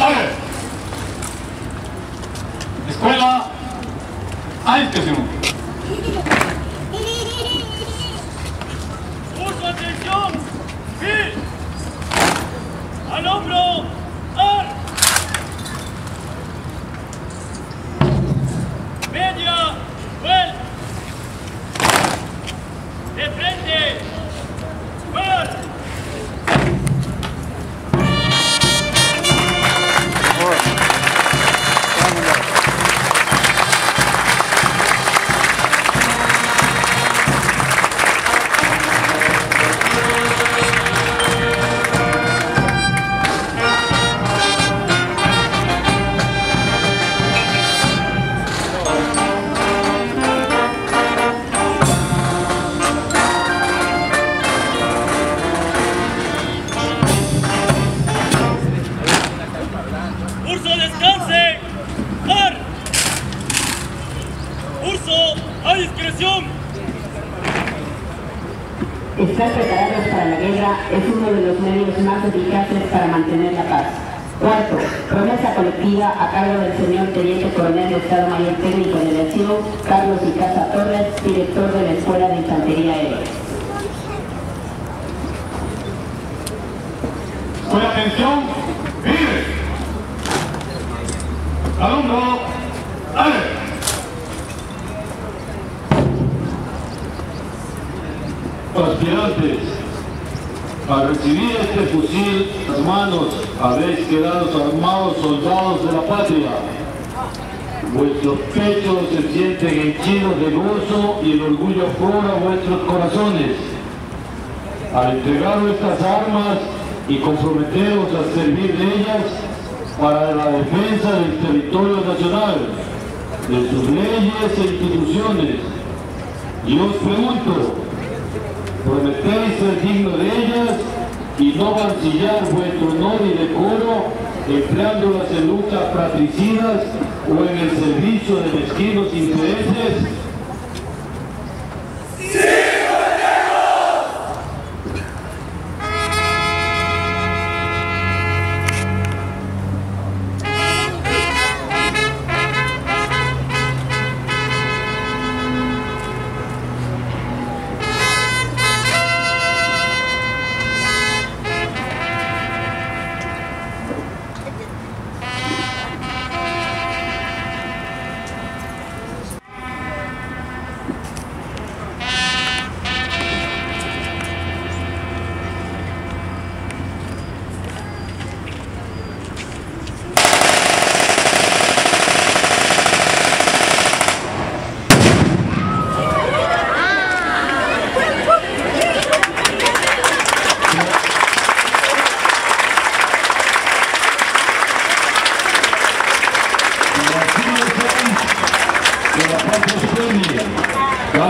Torres. Escuela a inspección. Curso atención. Sí. Al hombro. Ar. Media. Vuelta. De frente. Vuelta. Estar preparados para la guerra es uno de los medios más eficaces para mantener la paz. Cuarto, promesa colectiva a cargo del señor Teniente Coronel de Estado Mayor Técnico de la Nación, Carlos Icaza Torres, director de la Escuela de Infantería Aérea. Con atención, vive. Alumno, dale. Aspirantes, para recibir este fusil, hermanos, habéis quedado armados soldados de la patria. Vuestros pechos se sienten henchidos de gozo y el orgullo cobra vuestros corazones. Al entregar estas armas y comprometeros a servir de ellas para la defensa del territorio nacional, de sus leyes e instituciones, y os pregunto, prometéis ser digno de ellas y no mancillar vuestro honor y decoro empleándolas en luchas fratricidas o en el servicio de mezquinos intereses. ¡Sí,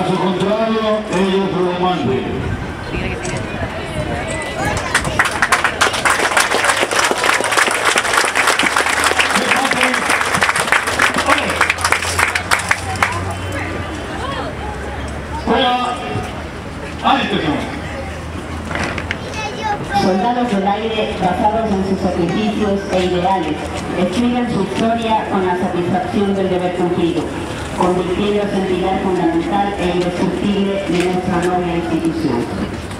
caso contrario, ellos lo manden! ¡Fuera! Soldados del aire, basados en sus sacrificios e ideales, escriben su historia con la satisfacción del deber cumplido, convirtiéndose en pilar fundamental e indestructible de nuestra noble institución.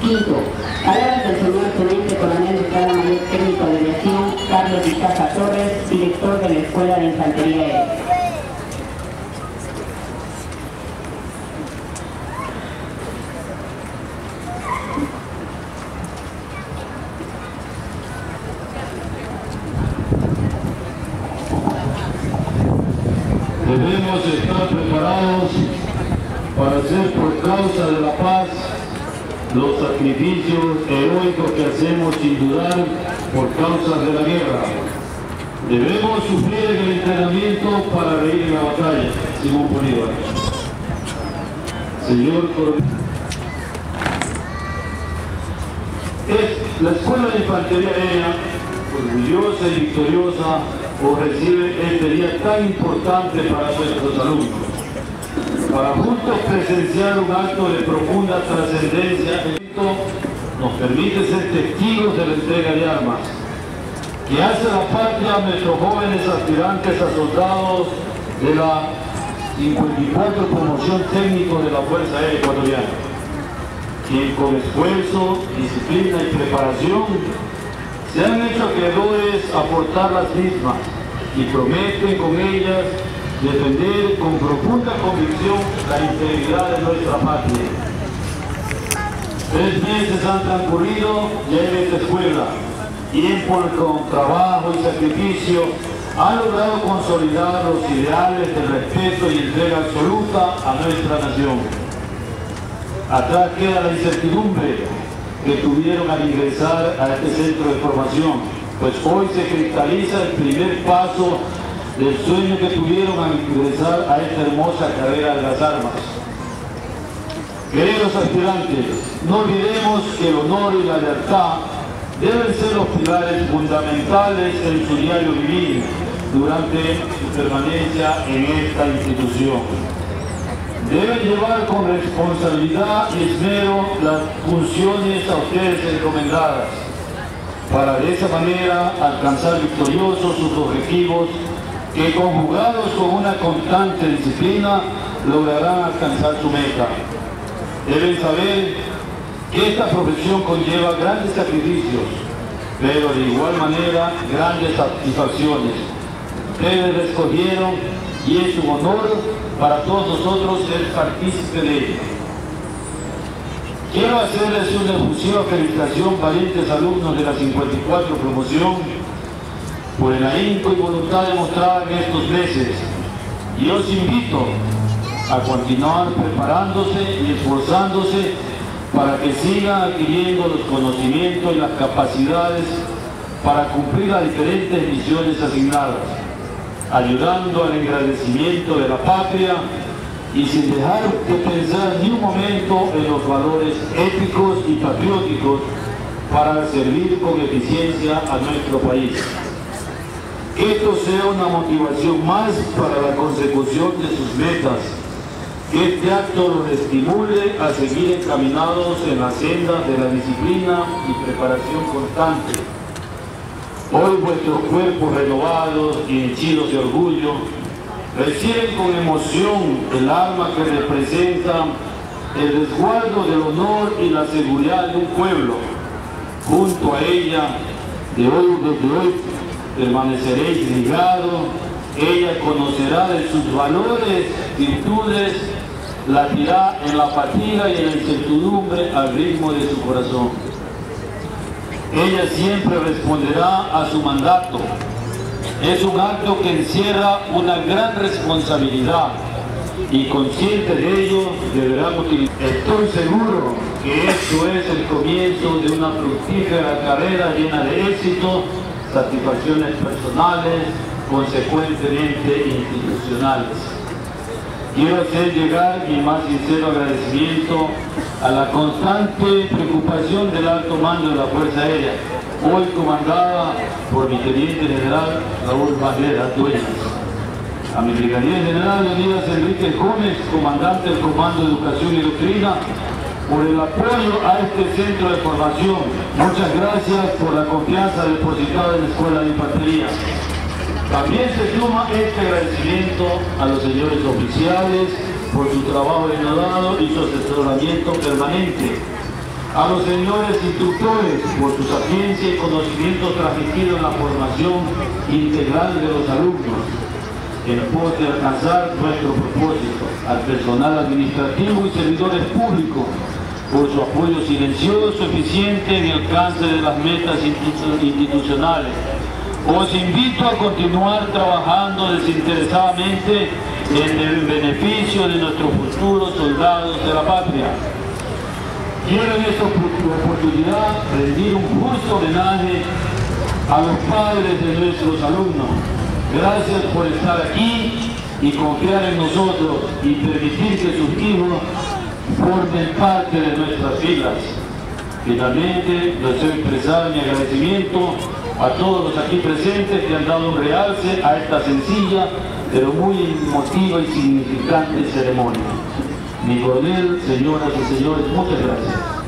Quinto, palabras del señor Teniente Coronel de Estado Mayor Técnico de Aviación, Carlos Icaza Torres, director de la Escuela de Infantería Aérea. Debemos estar preparados para hacer por causa de la paz los sacrificios heroicos que hacemos sin dudar por causa de la guerra. Debemos sufrir el entrenamiento para reír en la batalla. Simón Bolívar. Señor Coronel. Es la Escuela de Infantería Aérea, orgullosa y victoriosa, o recibe este día tan importante para nuestros alumnos, para juntos presenciar un acto de profunda trascendencia. Esto nos permite ser testigos de la entrega de armas, que hace la patria a nuestros jóvenes aspirantes a soldados de la 54 Promoción Técnico de la Fuerza Aérea Ecuatoriana, quien con esfuerzo, disciplina y preparación se han hecho acreedores a aportar las mismas y prometen con ellas defender con profunda convicción la integridad de nuestra patria. 3 meses han transcurrido ya en esta escuela, tiempo en que con trabajo y sacrificio ha logrado consolidar los ideales del respeto y entrega absoluta a nuestra nación. Atrás queda la incertidumbre que tuvieron al ingresar a este centro de formación, pues hoy se cristaliza el primer paso del sueño que tuvieron al ingresar a esta hermosa carrera de las armas. Queridos aspirantes, no olvidemos que el honor y la lealtad deben ser los pilares fundamentales en su diario vivir durante su permanencia en esta institución. Deben llevar con responsabilidad y esmero las funciones a ustedes encomendadas, para de esa manera alcanzar victoriosos sus objetivos que, conjugados con una constante disciplina, lograrán alcanzar su meta. Deben saber que esta profesión conlleva grandes sacrificios, pero de igual manera grandes satisfacciones. Ustedes la escogieron y es un honor para todos nosotros ser partícipe de ella. Quiero hacerles una efusiva felicitación, valientes alumnos de la 54 Promoción, por el ahínco y voluntad demostrada en estos meses, y os invito a continuar preparándose y esforzándose para que sigan adquiriendo los conocimientos y las capacidades para cumplir las diferentes misiones asignadas, ayudando al engrandecimiento de la patria y sin dejar de pensar ni un momento en los valores éticos y patrióticos para servir con eficiencia a nuestro país. Que esto sea una motivación más para la consecución de sus metas, que este acto los estimule a seguir encaminados en la senda de la disciplina y preparación constante. Hoy vuestros cuerpos renovados y henchidos de orgullo reciben con emoción el arma que representa el resguardo del honor y la seguridad de un pueblo. Junto a ella, desde hoy, permaneceréis ligados, ella conocerá de sus valores, virtudes, latirá en la fatiga y en la incertidumbre al ritmo de su corazón. Ella siempre responderá a su mandato. Es un acto que encierra una gran responsabilidad y, consciente de ello, deberá utilizar. Estoy seguro que esto es el comienzo de una fructífera carrera llena de éxito, satisfacciones personales, consecuentemente institucionales. Quiero hacer llegar mi más sincero agradecimiento a la constante preocupación del alto mando de la Fuerza Aérea, hoy comandada por mi teniente general Raúl Madera Dueñas, a mi brigadier general Leonidas Enrique Gómez, comandante del Comando de Educación y Doctrina, por el apoyo a este centro de formación. Muchas gracias por la confianza depositada en la Escuela de Infantería. También se suma este agradecimiento a los señores oficiales por su trabajo denodado y su asesoramiento permanente, a los señores instructores por su sapiencia y conocimiento transmitido en la formación integral de los alumnos, en pos de alcanzar nuestro propósito, al personal administrativo y servidores públicos, por su apoyo silencioso, eficiente en el alcance de las metas institucionales. Os invito a continuar trabajando desinteresadamente en el beneficio de nuestros futuros soldados de la patria. Quiero en esta oportunidad rendir un justo homenaje a los padres de nuestros alumnos. Gracias por estar aquí y confiar en nosotros y permitir que sus hijos formen parte de nuestras filas. Finalmente, deseo expresar mi agradecimiento a todos los aquí presentes que han dado un realce a esta sencilla, pero muy emotiva y significante ceremonia. Mi coronel, señoras y señores, muchas gracias.